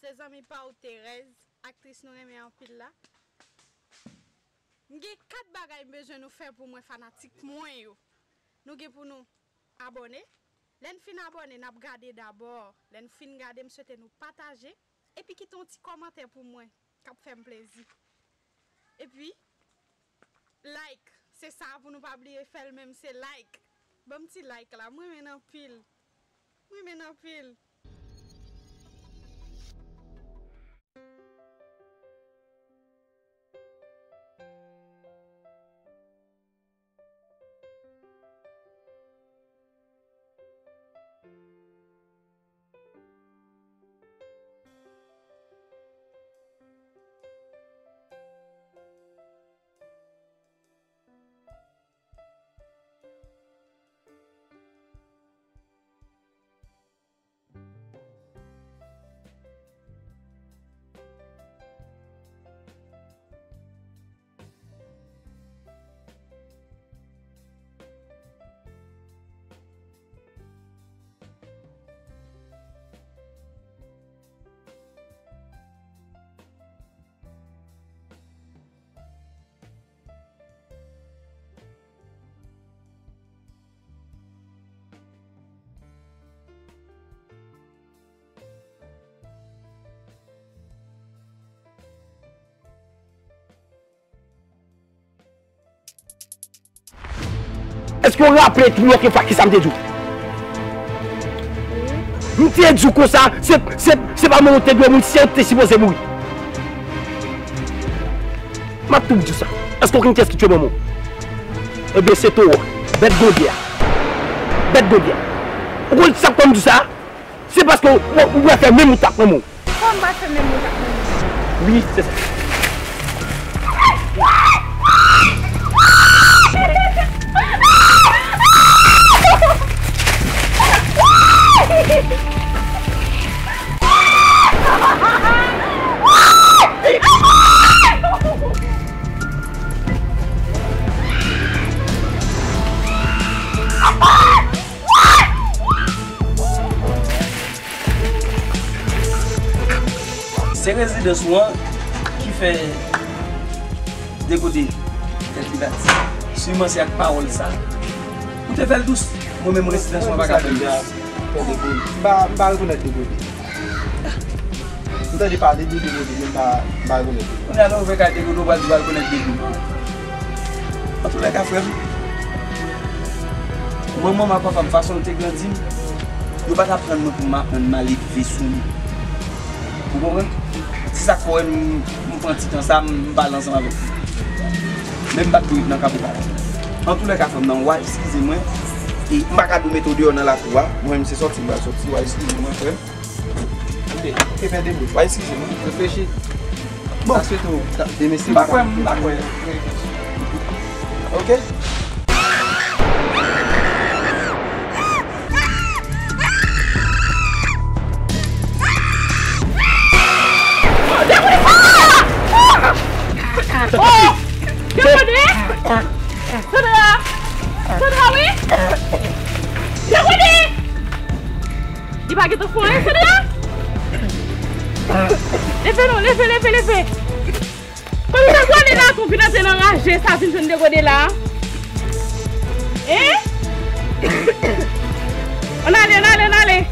ses amis Pao Thérèse, actrice nous remet en pile là. Nous avons 4 bagages besoin nous faire pour moi fanatique moi yo. Nous avons pour nous abonner. L'en fin abonner, nous regarder d'abord. L'en fin regarder, me souhaiter nous partager et puis quitte un petit commentaire pour moi, ça fait plaisir. Et puis like, c'est ça pour nous pas oublier faire même c'est like. Bon petit like là, moi maintenant pile. Oui, mais non, pile. Est-ce qu'on rappelle tout le monde qui ça me dit? Nous t'ai dit comme ça, c'est pas mon tête de mon ciel, t'es supposé mourir. M'a tout dit ça. Est-ce qu'on qu'est-ce qui tue maman? Eh bien c'est toi, bête de bien. Bête de bien. Pourquoi tu sais comme ça? C'est parce que on va faire même tap maman. On va faire même tap maman. Oui, c'est ça. C'est le résidus de soins qui fait dégoûter les libates. Sûrement c'est avec parole ça. Vous te faites douce. Moi-même, mon résidus de soins va garder le gars. Bah, vous n'êtes dégoûté. Vous avez parlé de dégoûté, mais bah, vous n'êtes dégoûté. On est allé ouvrir la dégoûté, on va dire bah, vous n'êtes dégoûté. En tout cas, frère, moi, ma papa, de façon dont tu es grandi, je ne vais pas t'apprendre pour m'apprendre mal et sous nous. Vous comprenez? Si ça courait, nous prenons tout ça, nous balançons avec vous. Même pas tout dans le capital. En tous les cas, excusez-moi. Et je vais mettre dans la cour. Moi-même, c'est sorti, je vais sortir. Excusez-moi, frère. Ok, excusez-moi. Réfléchis. Bon, c'est tout. Démessez. Pas quoi, pas quoi. Ok? Oh! Qu'est-ce que vous avez? Sandra, oui? Qu'est-ce que vous avez? Il va gâter le foin, Sandra? Levez-nous, levez. Comme vous avez là, vous pouvez l'enrager, ça vient de vous là. Hein? On allait.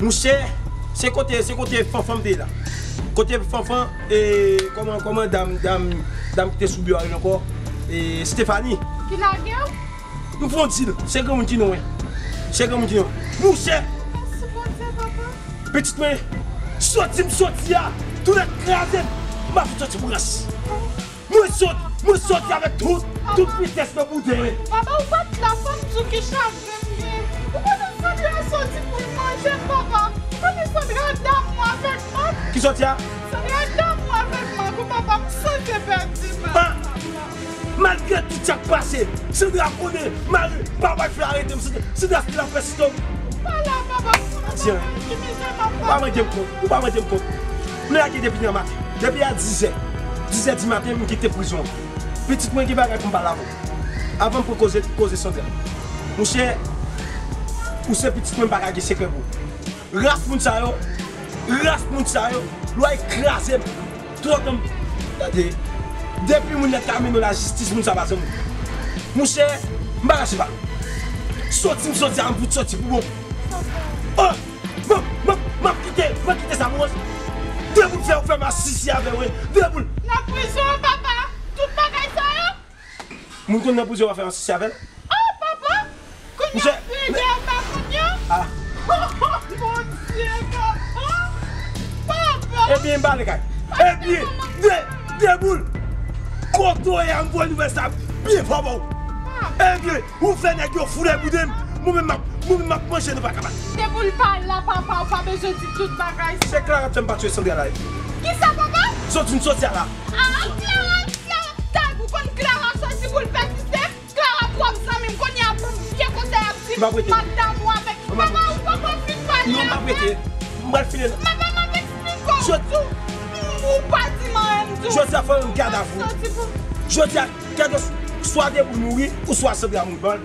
Mon cher, c'est côté femme de là. Côté Fanfan et comment dame qui était sous bio encore et Stéphanie. Qui l'a gagné? Nous font dire, c'est comme dit non. C'est comme dit non. Poussez. Petite main. Sorti tout le crasé. Ma sorti pour grâce. Moi sorti avec toute vitesse de bouteille. Papa, on va la femme qui charge. Pourquoi nous sommes sortis pour manger papa? Qui sortit? Malgré tout ce qui a passé, c'est de la connaître, Marie, papa fait arrêter, c'est de la faire stop. Tiens, pas manger le compte, pas manger le compte. Nous avons quitté depuis le matin, depuis à 10h. 10h du matin, nous quitté prison. Petite moi qui va répondre à la route. Avant de causer son terme. Monsieur, pour ce petit point bagage, c'est que vous. Raspounsayo, loi écrasée, trop comme. Attendez, depuis mon terminé la justice, mon sabassé. Mon cher, m'barrache pas. Sorti, en bout de sorti pour bon. Oh, m'a quitté sa mousse. Deux boules faire ma sissi avec moi. Deux boules. La prison, papa, tout bagaille ça. Mon compte la prison va faire un sissi avec. Oh, papa, qu'on a plus papa. Eh bien, deux boules. Quand on est en voie nouvelle, ça bien fort. Eh bien, vous faites un gars fou les boudins. Moi-même, ma poche ne va pas. Deux boules pas là, papa, pas besoin de toute bagaille. C'est clair, tu ne vas pas tuer Sandra là. Qui ça, papa? Saute une sorcière là. Ah, Clara, t'as vous comprenez Clara, ça c'est pour le faire du step. Clara, toi, ça même qu'on y a bien côté à petit. Madame, moi avec maman, on va pas plus parler. Non, pas pété. Mal fini là. Je dis à faire un garde à vous. Je dis à quelqu'un soit des pour mourir ou soit sauver à mourir.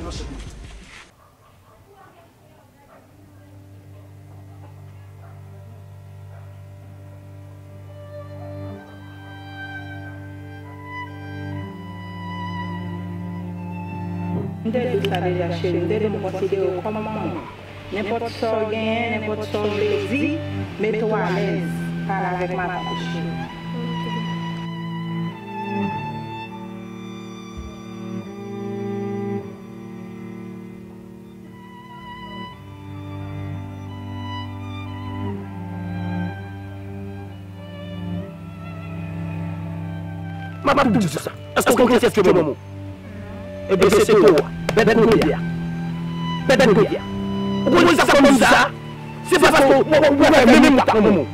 Dès tout ça déjà chez nous, dès me considérer comme maman. N'importe quoi gagner, n'importe quoi plaisir, mets-toi à l'aise, parle avec ma couche. Maman, tout ça. Est-ce qu'on sait ce que maman? Eh bien, c'est toi. Bête-nous bien. Pourquoi ça comme ça? C'est parce qu'on ne même pas maman.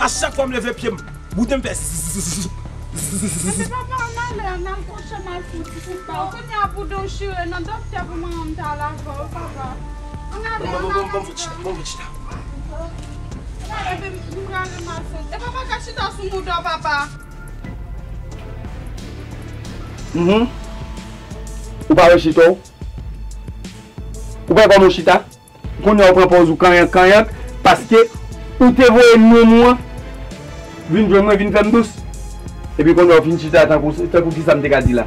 À chaque fois que je lève les pieds, je me fais. Mais papa, on a approché ma fille. On a pour le docteur pour moi, on a la voix, papa. On a la voix, papa. Qu'on a proposé au kayak parce que vous te voyez moi vinn faire tous et puis qu'on a fini chita tant pour qui ça me te dit là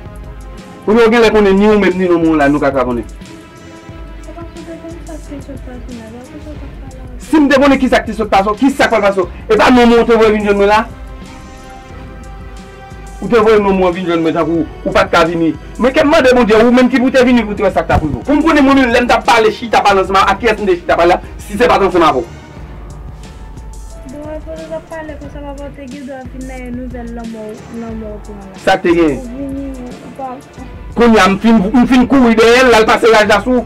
on a gagné qu'on est ni ou même ni non là nous ka connait si me demande qui ça qui se passe qui ça quoi passe et pas non on te voit vinn là ou te voyez non moi vinn me tant ou pas ka venir mais quel mande mon Dieu ou même qui vous te venir pour te ça ta pour vous comme connait mon l'aime t'a parler chita balancement à qui est de chita là si c'est pas dans ce mabo. Ça te gagne. Quand y a un film couille de elle, elle passe l'âge d'assaut.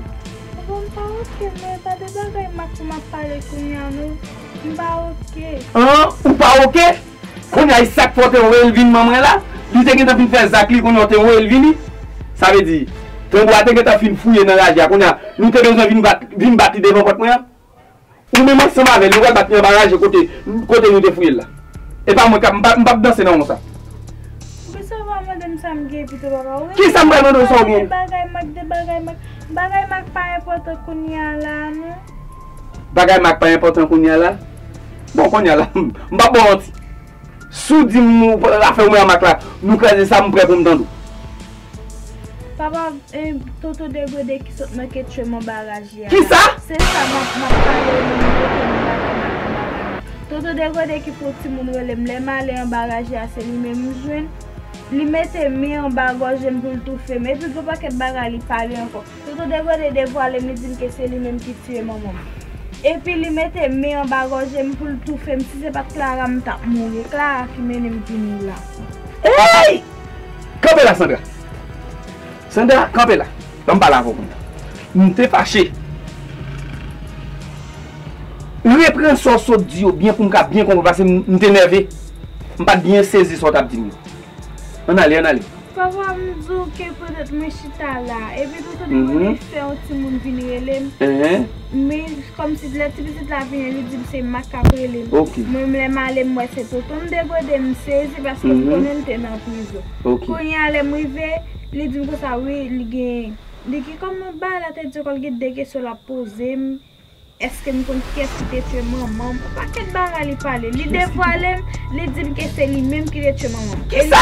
Hein? Ou pas ok? Quand y a un sac pour te relever maman là, tu sais que t'as fini faire Zakli quand on te relevé. Ça veut dire, ton boîte que t'as fini fouiller dans l'âge, quand y a, nous t'es besoin d'une batterie devant votre mère. Ou même ensemble avec nous, on va battre un barrage côté nous défouiller là. Et pas moi, je ne vais pas danser dans ça. Qui ça me va demander ça? Qui ça me va demander ça? Bagay mak pa important kounya la non. Bagay mak pa important kounya la. Bon kounya la, m'pa bon. Sou di mou la fè ou mak la, nou krasé ça m'près pour m'tandou. Papa, toto de gredé qui saute dans quête chez mon barrage là. Qui ça? C'est ça mak parler. Toto de gredé qui faut ti moun relèm les malé en barrage là, c'est lui même jeune. Li mette mi en bagage pour tout faire mais puis papa que bagage li parler encore tout devrait dévoiler me dire que c'est lui même qui tue maman et puis li mette mi en bagage pour tout faire si c'est pas Clara me tape mourir Clara qui mène me dit là hey campé là Sandra Sandra campé là on parle avec vous on t'est fâché reprend son saut dio bien pour bien qu'on passer on t'énervé on pas bien saisi son t'a dit. On allait, on allait. Papa me dit que peut-être mes chita là. Et puis tout le monde fait un petit monde venir. Mais comme si la petite la venir, lui dit c'est macabre. Même les malais, moi c'est tout. On déborde me saisir parce que je connais dans prison. Quand il allait me river, lui dit que ça oui, il gagne. Dit que comme mon bal la tête de quelqu'un des questions la poser. Est-ce que me compte qu'est-ce qui tue maman? Pas quelle barre à lui parler. Lui dévoiler, lui dire que c'est lui-même qui tue maman. Qui ça?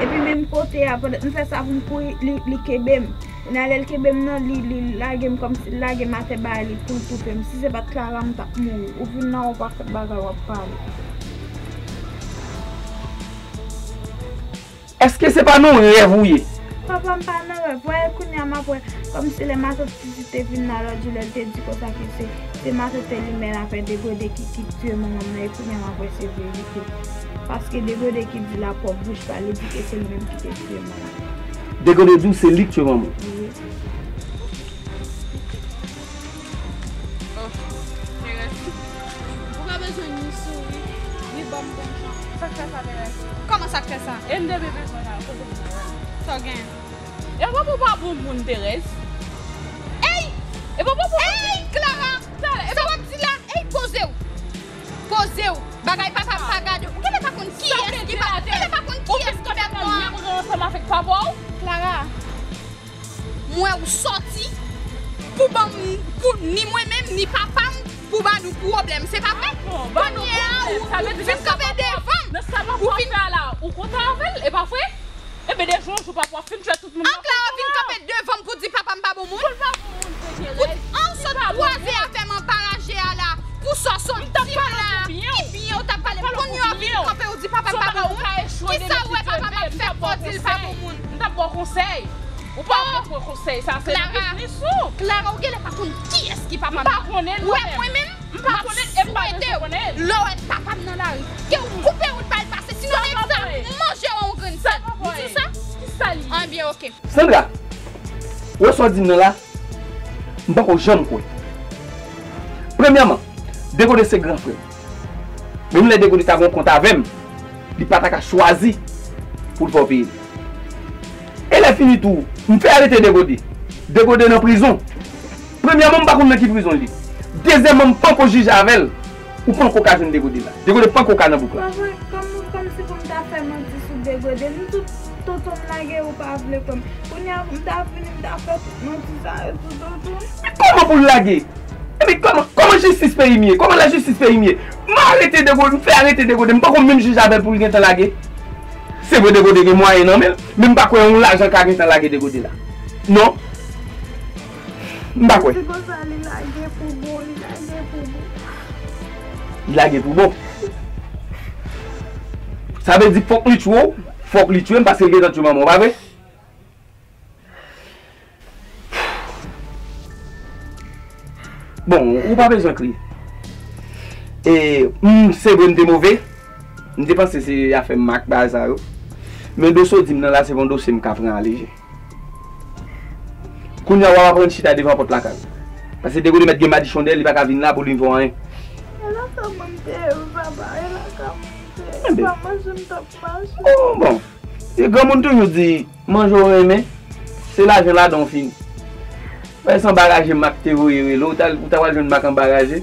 Et puis même côté après, on fait ça pour lui kebem. On allait le kebem non, lui lagem comme si lagem à te bailler pour tout faire. Si c'est pas Clara, on tape mou. Ou puis non, on passe barre à parler. Est-ce que c'est pas nous réveillés? Papa me parle ouais, voilà qu'on ma comme si les masses étaient venus à l'heure du lundi du côté qui c'est masses étaient lui-même à faire des godets qui tuent mon homme et qu'on ma voix c'est vérité parce que des godets qui dit la pauvre bouche pas lui dit que c'est lui-même qui tue mon homme des godets d'où c'est lui que tu maman oui. Comment ça fait ça elle devait ça gagne. Et papa pas bon monde Thérèse. Hey! Et papa pas hey Clara. Et papa petit là, hey posez-vous. Posez-vous. Bagaille papa pas garder. Vous ne pas connaître qui est qui va. Vous ne pas connaître qui est avec moi. On va ensemble avec papa. Clara. Moi ou sorti pour ni moi même ni papa pour ba nous problème, c'est pas vrai? Non, ba nous problème. Ça veut dire que devant. Ne ça va pas là. Ou content avec et pas vrai? Eh bien, des gens, je ne pas pouvoir filmer tout le monde. En clair, on vient de devant pour dire papa m'a pas bon monde. On se croisait à faire mon paragé à la. Pour s'en sortir là. Qui bien, on t'a parlé. On y a vu qu'on dit papa m'a pas bon monde. Qui ça, ouais, papa m'a fait pour dire pas bon monde. On t'a bon conseil. Ou pas bon conseil, ça c'est la question. Clara, on ne pas qui est-ce qui papa m'a pas bon monde. Ouais, moi-même. Papa m'a pas bon monde. L'eau est papa dans la rue. Qui vous coupez ou pas le passer. Sinon, on mange en grain. C'est ça? Ah bien, ok. Sandra, où est-ce que tu là? Je ne sais pas. Premièrement, dégoûter ses grands frères. Même les dégoûter ta compte avec eux, ils n'ont pas choisi pour le payer. Et là, fini tout. Je fais arrêter dégoûter. Dégoûter dans la prison. Premièrement, je ne sais pas qui prison. Deuxièmement, je ne peux pas juger avec elle. Ou pas qu'on casse une dégoûter là. Dégoûter pas qu'on casse dans la boucle. Comme si on t'a fait mentir sur dégoûter. Tout ton lagué ou pas vle comme on a venu d'affaire non tout ça tout comment pour laguer mais comment justice périmée comment la justice périmée m'arrêter de me faire arrêter de goder pas comme même juge avec pour quelqu'un laguer c'est vrai de goder que moi non même pas quoi on l'argent qu'a quelqu'un laguer de goder là non pas quoi c'est comme ça laguer pour bon ça veut dire faut que tu vois. Faut que lui tue parce qu'il est dans ton maman, pas vrai? Bon, ou pas besoin de crier. Et c'est bon de mauvais. Je pense que c'est affaire Mac Bazaro. Mais le dossier dit là, c'est bon dossier qui prend allégé. Quand il y a un chita devant porte la case. Parce que dès que vous mettez Madi Chondel, il va pas venir là pour lui voir rien. Maman, je ne t'en passe. Oh bon. Et comme on toujours dit, mange au remède, c'est l'argent là dont fini. Mais sans barrage, Mac, t'es voué, l'autre, ou t'as pas le Mac en barrage.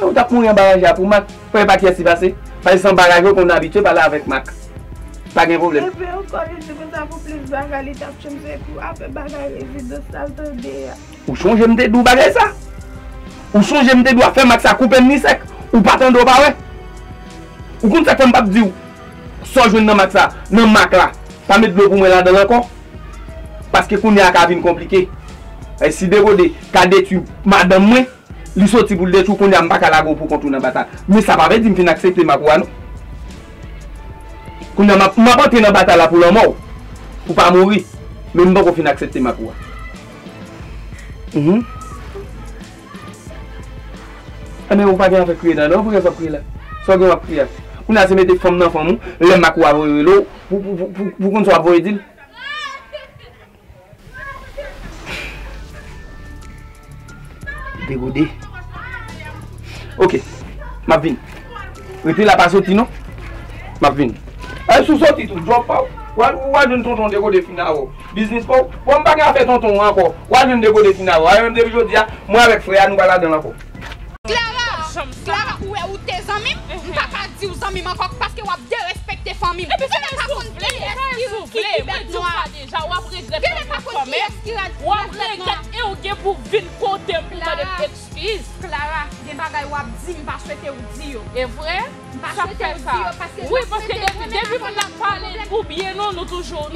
Ou t'as pour un barrage pour Mac, pas qu'est-ce qui s'est passé. Parce que sans barrage, qu'on est habitué à parler avec Mac. Pas de problème. Je peux encore une seconde pour plus de bagages, je me suis pour après bagages et de salter. Ou son j'aime des doux bagages ça? Ou son j'aime des doux à faire max à couper ni sec? Ou pas tant de bagages? Ou comme ça, comme pas dit, soit je ne max ça, non max là, pas mettre de l'eau pour me la donner encore? Parce que qu'on y a qu'à venir compliqué. Et si déroder, qu'à détruire madame moi, lui sorti pour le détruire qu'on y a un bac à la go pour contourner la bataille. Mais ça va pas dire qu'il accepte ma couronne. Quand je ne suis pas en bataille pour la mort, pour ne pas mourir, mais je ne peux pas accepter ma croix. Mais vous ne pouvez pas prier dans l'eau, vous ne pouvez pas prier là. Soit vous priez là. Vous avez mis des femmes dans la femme, les macrois dans l'eau, vous ne pouvez pas vous dire. Dégodé. Ok, ma vigne. Répète la passe au tino. Ma vigne. Elle sous-sortit tout, drop out. Ou elle donne tonton de go de final. Business pour on ne va faire tonton encore. Ou elle donne de go de final. Elle me dit aujourd'hui, moi avec frère, nous allons dans la cour. Clara, Clara, où est tes amis? Papa dit aux amis encore parce que vous avez dérespecté la famille. Et puis c'est pas contre les esquives qui sont déjà. Ou après, je ne pas contre les esquives. Ou après, et on est pour venir côté pour les excuses. Clara, des bagailles ou abdi, je ne sais pas ce que vous dites. Et vrai? Oui, parce que depuis qu'on a parlé, ou bien non, nous toujours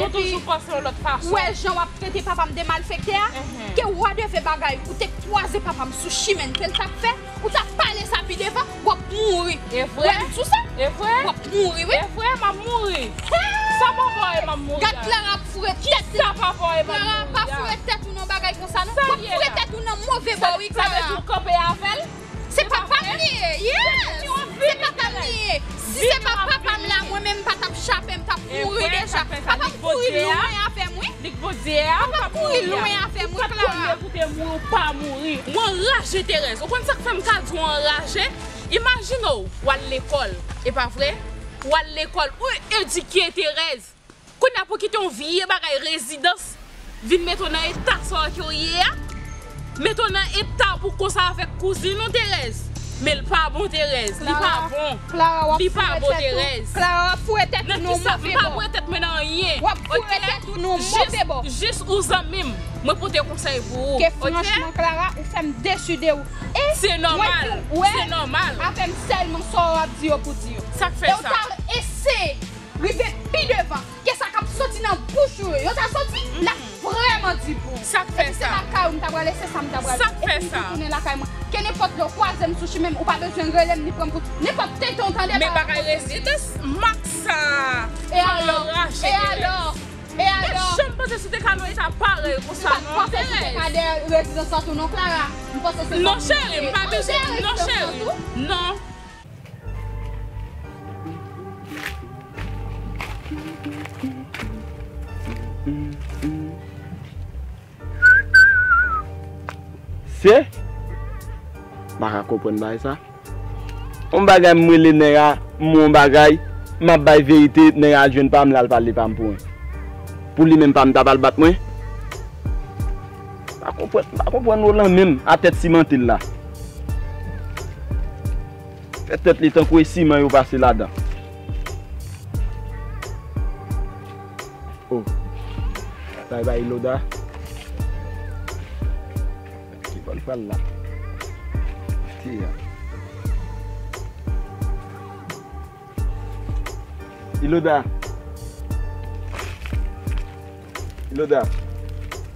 pensons l'autre façon. Ouais, je vais traiter papa de malfecteur. Que vous avez fait bagaille, ou t'es croisé papa sous chimène, qu'elle t'a fait, ou t'as parlé sa vie devant, ou t'as mouru. Et vrai? Tout ça? Et vrai? Ou t'as mouru, oui? Et vrai, m'a mouru. Ça m'a pas mouru. Garde Clara fourré tête. Ça m'a pas mouru. Clara pas fourré tête ou non bagaille comme ça, non? Pas fourré tête ou non mauvais bagaille. Ça veut tout camper avec elle? C'est pas familier, yeah! C'est pas familier! Si c'est pas papa là, moi-même, pas t'as chapé, t'as pourri déjà. Papa pourri loin à faire moi. Papa pourri loin à faire moi, Clara. Pas mourir. Moi, enragé, Thérèse. Au point de ça, femme cadre, enragé. Imaginez, ou à l'école. Et pas vrai? Ou à l'école. Ou éduquer Thérèse. Qu'on a pour quitter ton vieux bagaille résidence. Vite mettre ton état sur la cuillère. Mettons un état pour qu'on ça avec cousine Thérèse. Mais le pas bon Thérèse, il pas bon. Clara, il pas bon Thérèse. Clara, fouet tête nous mauvais bon. Pas fouet tête maintenant rien. Fouet tête nous mauvais bon. Juste aux amis, moi pour te conseiller pour. Que franchement Clara, ou femme déçue de vous. C'est normal. C'est normal. Avec seulement ça dire pour dire. Ça fait ça. Et c'est river pi devant. Que ça cap sorti dans bouche. Yo ça sorti là. Vraiment dit pour. Ça fait ça. Ça fait ça. Que n'importe le troisième souci même ou pas besoin de relève ni prendre n'importe quel temps d'aller. Mais par résidence max. Et alors. Je pense que c'était quand ça parle pour ça. Non Clara. Non chérie, pas besoin. Non chérie. Non. C'est Mara comprendre pas ça. On bagay mrele nèra, mon bagay, m'a bay vérité nèra jeune pas me la parler pas pour. Pour lui même pas me t'a battre moi. Pas comprendre là même à tête cimentée là. Peut-être les temps que ciment yo passer là-dedans. Oh. Bye bye Loda. Voilà. Iloda.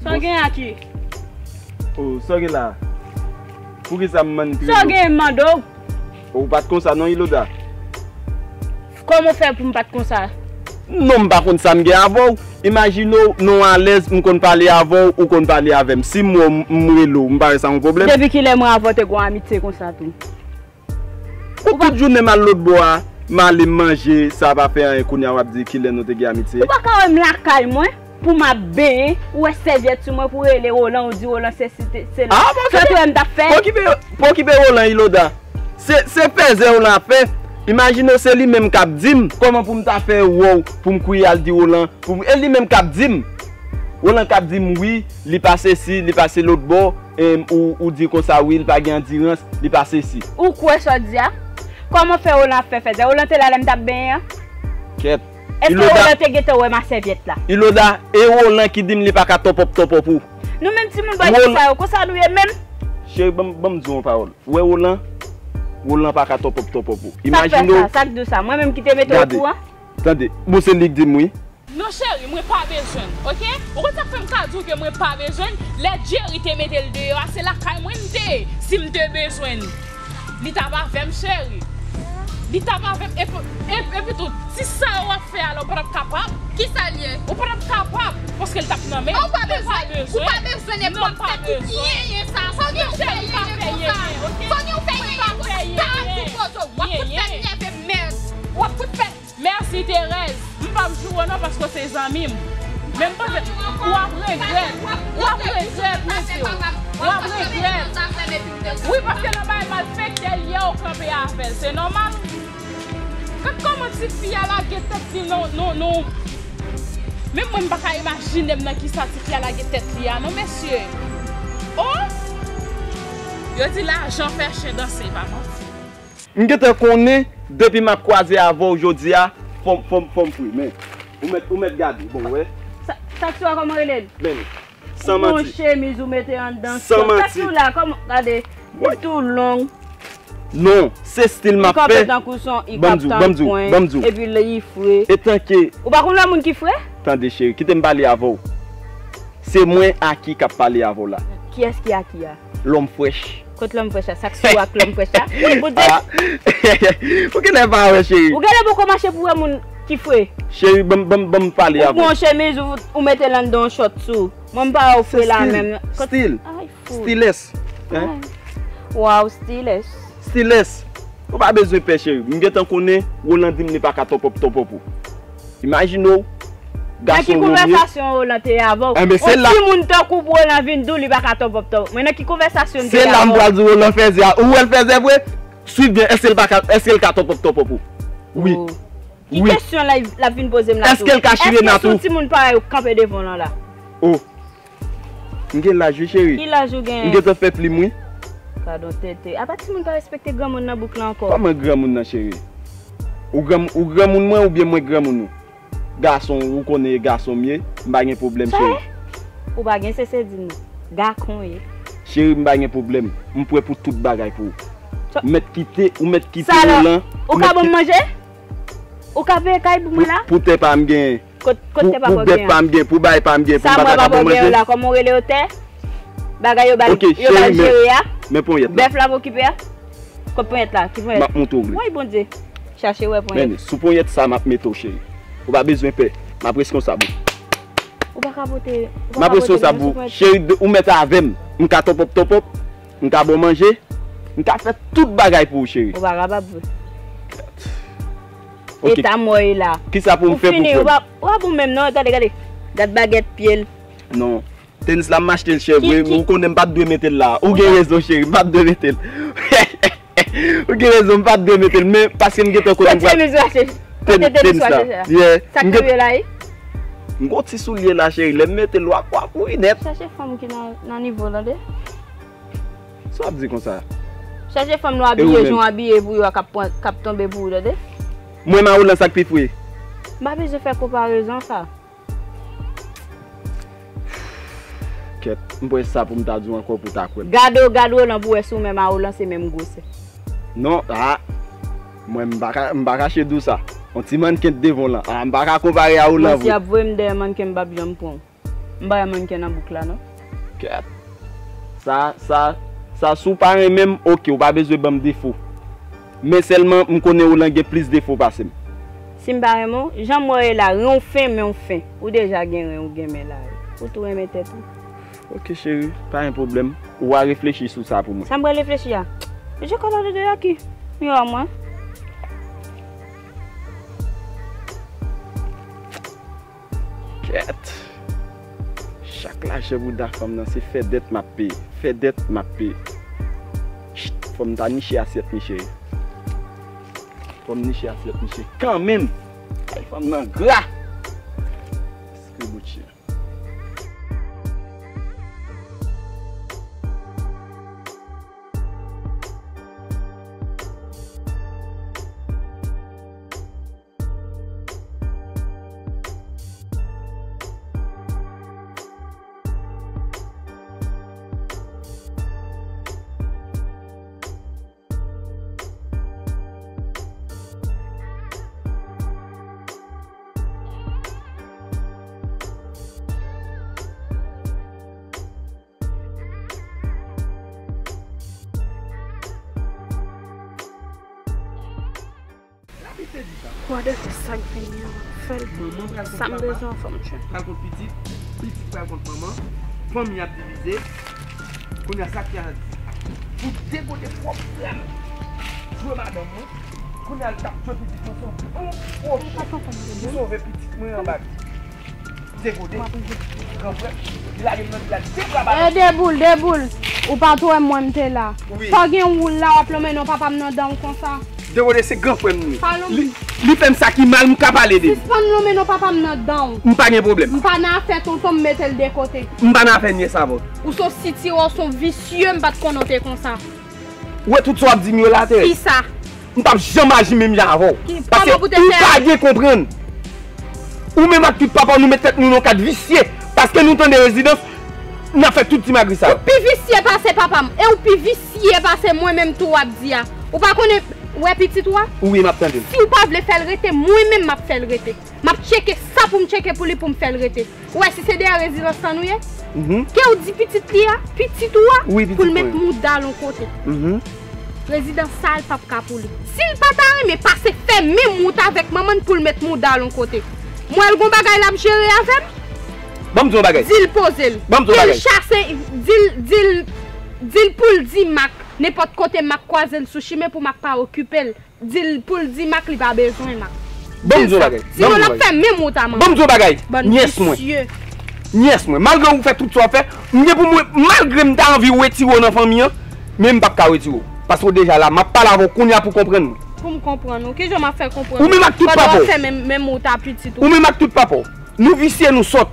Sogé à qui? Oh, sogé là. Pour que ça me manipule. Sogé mando. Oh, pas comme ça non Iloda. Comment faire pour me pas comme ça? Non, pas comme ça me gère avant. Imaginez, non à l'aise, nous ne parlons pas avant ou qu'on parle avec. Si moi, je parle sans problème. Depuis qu'il est mort avant, tu as amitié comme ça. Ou pas de journée, mal l'autre bois, mal manger, ça va faire un coup de dire qu'il est notre amitié. Pourquoi quand même la calme, pour ma bain, ou est serviette sur moi pour aller au Hollande, ou dire au Hollande, c'est là. Ah, bon, c'est toi, pour qui est Hollande, Iloda. C'est pesé, on l'a fait. Imaginez c'est lui-même qui a dit comment pour me faire wow, pour me couiller à Hollande. Et lui-même qui a dit Hollande qui a dit oui, il passe ici, il passe l'autre bord, ou dit comme ça oui, il pas gain d'endurance, il passe ici. Ou quoi ça dit? Comment faire Hollande faire ça? Hollande là, il me tape bien. Quête, Est-ce que vous avez fait ma serviette là? Il y a un qui dit que n'est pas top-top-top pour. Nous-mêmes, si nous ne pas comme ça, nous sommes même. Chérie, bon, je vous parle. Oui, Roland pas top-top-top pour. Imaginez. Ça, de ça. Moi-même qui te mets au courant. Attendez, vous c'est lui qui dit oui. Non chérie, je ne suis pas besoin, ok? Pourquoi tu as dit que je ne suis pas besoin? Les Jerry te mettent le dehors, c'est la caille moi te, si je te besoin. Il t'a pas fait, chérie. Il t'a pas fait, et puis tout, si ça va faire, alors on ne peut pas capable. Qui ça lié? On ne peut pas capable, parce qu'elle t'a pas besoin. On ne peut pas besoin, on ne peut pas besoin. Ça ne peut pas merci Thérèse, je ne vais pas jouer parce que c'est amis. Même pas regrette. Oui, parce que le bail mal fait qu'elle y a au campé à faire. C'est normal. Comment tu fais à la guette tête non. Même moi, je ne peux pas imaginer qui satisfait à la guette tête non, monsieur. Oh! Je dis là, j'en fais chez danser, maman. Je te connais depuis ma croisée avant aujourd'hui. Mais vous mettez garde. Bon, ouais. Ça, tu vois comment elle est? Ben, sans mentir. Mon chemise, vous mettez en dedans. Sans mentir. Ça, tu comme, regardez, c'est tout long. Non, c'est style ma paix. Il et puis là, il fouet. Et t'inquiète. Ou pas, la monde qui fouet? Attendez, chérie, qui t'aime parler avant? C'est moi à qui parle avant là. Qui est-ce qui a qui a? L'homme fraîche. Quand l'homme fraîche, ça se voit que l'homme fraîche. Vous ne pas, chérie. Vous ne pouvez pas marcher pour les gens qui font. Chérie, bon parler avant. Mon chemise, vous mettez là dans le short sous. Moi, je ne pas offrir là même. Style. Styless. Wow, styless. Styless. Vous n'avez pas besoin de pêcher. Vous ne connaissez pas Roland dit que vous n'avez pas qu'à top. Imaginez-vous. Mais qui conversation au lanté avant? Mais c'est là. Tout le monde te coupe la vin d'où il va pas top top. Mais qui conversation? C'est là moi du Roland faisait. Où elle faisait vrai? Suis bien. Est-ce qu'elle va top top pour? Oui. Qui question la vin poser là? Est-ce qu'elle cacherait là tout? Tout le monde pareil camper devant là. Oh. Ngé la joue chérie. Qui la joue gain? Ngé te fait plus moi. Pardon tête. A pas tout le monde pas respecter grand monde dans boucle encore. Comment grand monde là chérie? Ou grand monde moi ou bien moi grand monde nous? Garçon, vous connaissez garçon mieux, pas de problème chérie. Ou pas de c'est dit nous. Garçon chérie, pas de problème. On prêt pour toute bagaille pour. Mettre quitter ou mettre quitter là. Ou ka bon manger? Ou ka faire caille pour moi là? Pour te pas me gain. Côté pas pour gain. Pour bail pas me gain pour pas bon manger. Ça là comme on relé hôtel. Bagaille yo ba chérie là. Mais pour y être. Bœuf là m'occuper. Qu'on peut être là, qui vont être. Oui bon Dieu. Chercher ouais pour y être. Mais sous pour y être ça m'a mettre chérie. Ou pas besoin de paix, ma pression ça boue. Ou pas capoter. Ma pression ça boue. Chérie, ou mettre avec moi. On peut top up, on peut bon manger, on peut faire toute bagaille pour chérie. Ou pas capable. Et ta moi là. Qui ça pour me faire pour toi? Ou pour même non, regardez. Date baguette piel. Non. Tennis la marche le chérie, on connaît pas de mettre là. Ou gagne raison chérie, pas de mettre. Ou gagne raison pas de mettre mais parce que nous gagne connaît. Tennis là. Ça que là. Mon petit soulier là chérie, les mettre loi quoi pour net. Chercher femme qui dans niveau là. Ça veut dire comme ça. Chercher femme noire habillée, j'en habillé pour cap tomber pour là. Moi ma ou là sac pifoué. M'a besoin faire comparaison ça. Qu'est, moi ça pour me ta dire encore pour ta quoi. Gado là pour sous même ma ou là c'est même grosse. Non, ah moi m'baka chez d'où ça. On t'y manque devant là. On va pas comparer à Ola. Si vous voulez me dire manque un babi jambon, on va manquer un boucle là non. Ça sous paraît même ok. On pas besoin de bam défaut. Mais seulement on connaît Ola qui plus défaut passer. Si m'barrement, j'en moi là, on fait mais on fait. Ou déjà gagné ou gagné là. Ou tout remettre tout. Ok chérie, pas un problème. On va réfléchir sur ça pour moi. Ça me réfléchir. Je comprends de là qui. Il y a moi. Chaque la chèvre de la femme, c'est fait d'être ma paix. Fait d'être ma paix. Femme ta niche à 7 niche. Femme niche à 7 niche. Quand même, femme nan gras. C'est que bouti. What is this sac venir? Fais le sac besoin forme. Pas contre petit, petit pas contre maman. Pomme y a divisé. On a sac qui a pour dégoter propre. Je veux madame. On a le tap petit façon. On peut sauver petit moi en bas. Dégoter. Il a même la déboule. Ou pas toi moi m'étais là. Pas gain ou là on non papa me dans comme ça. Dévoiler c'est grand frère nous. Lui même ça qui mal me parler de. Suspendre mais non papa me dans. On pas gain problème. On pas na faire ton tombe mettre le de côté. On pas na faire ni ça bon. Ou son city ou son vicieux on pas connater comme ça. Ouais tout ça dit mieux là terre. Qui ça? On pas jamais agir même avant. Parce que on pas bien comprendre. Ou même avec papa nous mettre nous dans cadre vicieux parce que nous dans des résidences. On a fait tout petit magri ça. Ou puis vicieux passer papa et ou puis vicieux passer moi même tout a dit. Ou pas connait ouais petit toi? Oui, m'a attendu. Si ou pas voulez faire rete, moi même m'a fait rete. M'a checker ça pour me checker pour lui pour me faire rete. Ouais, si c'est des résidences ça nous y est. Mhm. Qu'est ou dit petit toi? Petit toi pour mettre mouda l'on côté. Mhm. Résidence sale pas pour lui. S'il pas t'a mais passer faire même mouta avec maman pour mettre mouda l'on côté. Moi le gon bagay la gérer avec. Bon ton bagay. Dil poser. Bon ton bagay. Chasser dil poule di mac. N'importe côté m'a croisé le sushi mais pour m'a pas occuper dit pour dit m'a il pas besoin m'a bon zo bagay si on l'a fait même notamment bon zo bagay nièce moi malgré vous fait tout ça fait mieux pour moi malgré me t'as envie retirer dans famille même pas ka retirer parce que déjà là m'a pas là qu'on y a pour comprendre pour me comprendre que je m'a fait comprendre ou même avec tout papa même ou ta petite ou même avec tout papa nous vicier nous saute.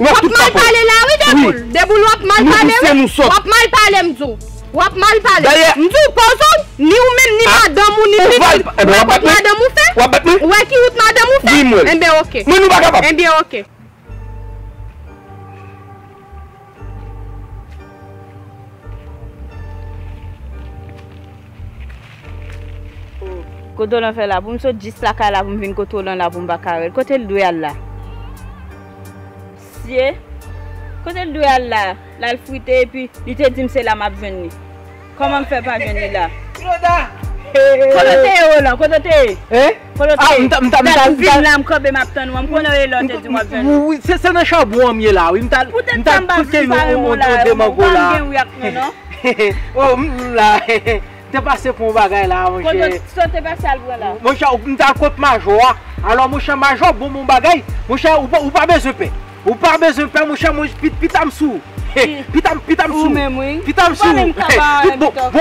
On va mal parler là, oui, déboule. Déboule, on va mal parler. On va mal parler, m'dou. On va mal parler. M'dou, personne, ni vous-même, ni madame, ni vous. On va battre madame ou fait? On va battre madame ou fait? Oui, qui ou madame ou fait? Eh bien, ok. Moi, nous va capable. Eh bien, ok. Kodo l'on fait là, vous me sautez 10 la cale là, vous me venez kodo l'on là, vous me bacarez. Côté le doué là. Quand elle doit là, la frite et puis il te dit que c'est la map venue. Comment on fait pas venir là? Je suis passé pour un bagage là. Je suis passé à l'eau là. Je suis à côté major. Alors, je suis major, bon, mon bagage. Je suis pas besoin de paix. Ou pas besoin de faire mon chat, mon pitam sou. Pitam sou. Pitam sou. Bon,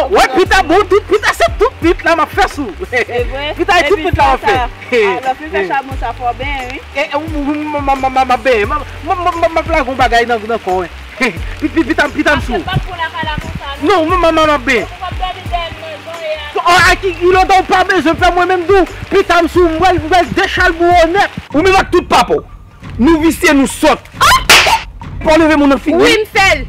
ouais, pitam bon, tout pit là, m'a fait sou. Pitam tout pit là, m'a fait. Alors, plus que ça, mon ça fort bien, oui. M'a bien, m'a plaque un bagage dans le coin. Pitam sou. Non, m'a bien. Il n'a pas besoin de faire moi-même d'où. Pitam sou, moi, je vais déchaler mon honnête. Ou même avec tout papa. Nous vissons, nous sautons. Pour lever mon enfant. Oui, Michel.